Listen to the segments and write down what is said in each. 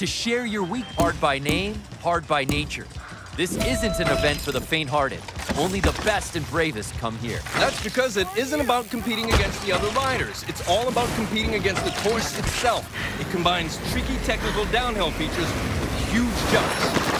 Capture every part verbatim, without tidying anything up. to share your weak hard by name, hard by nature. This isn't an event for the faint-hearted. Only the best and bravest come here. That's because it isn't about competing against the other riders. It's all about competing against the course itself. It combines tricky technical downhill features with huge jumps.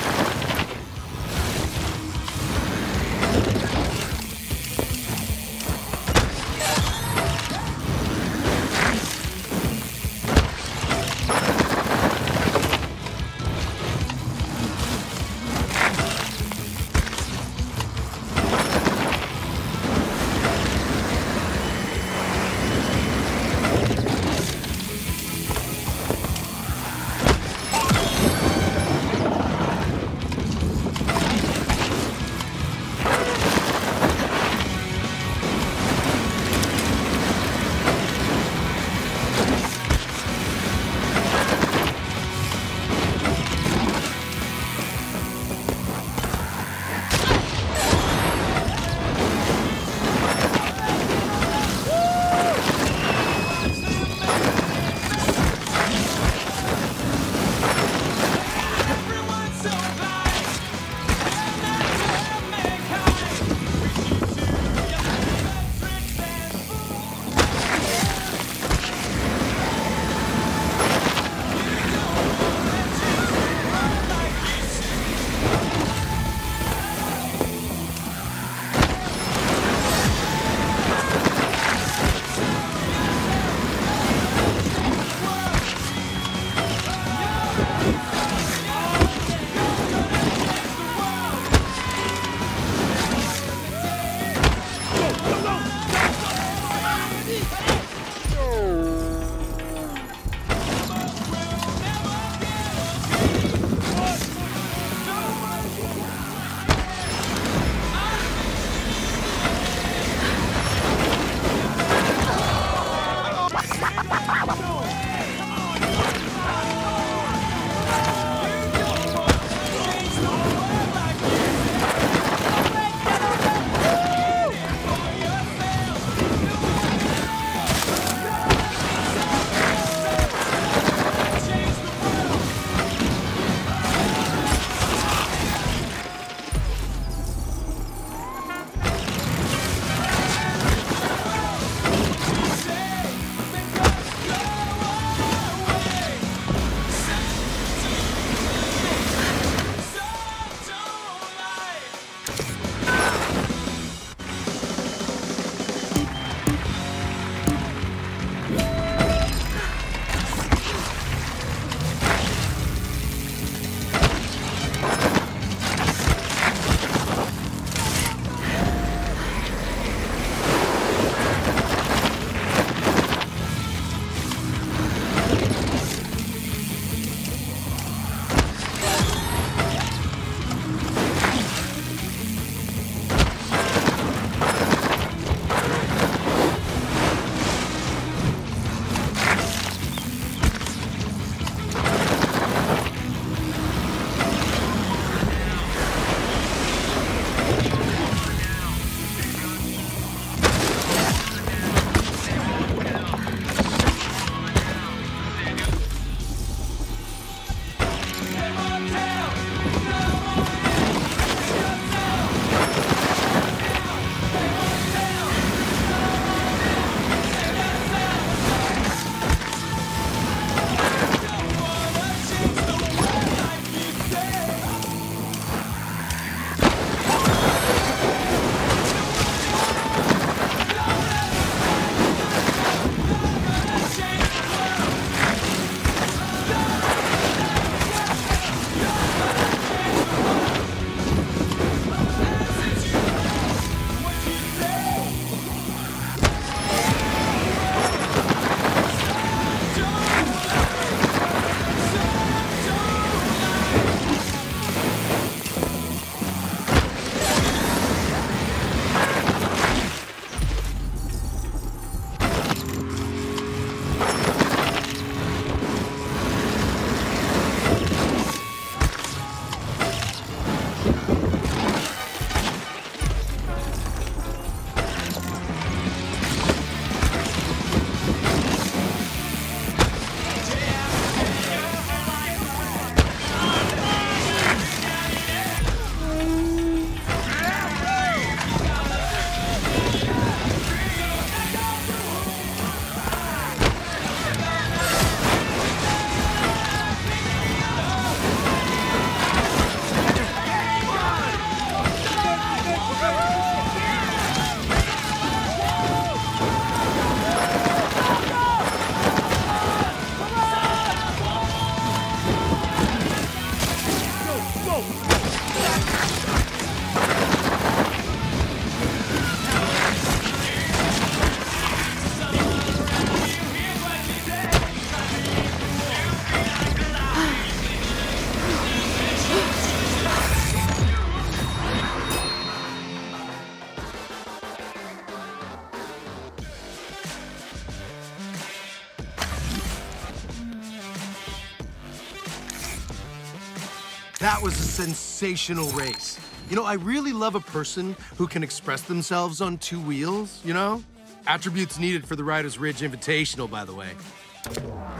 That was a sensational race. You know, I really love a person who can express themselves on two wheels, you know? Attributes needed for the Riders Ridge Invitational, by the way.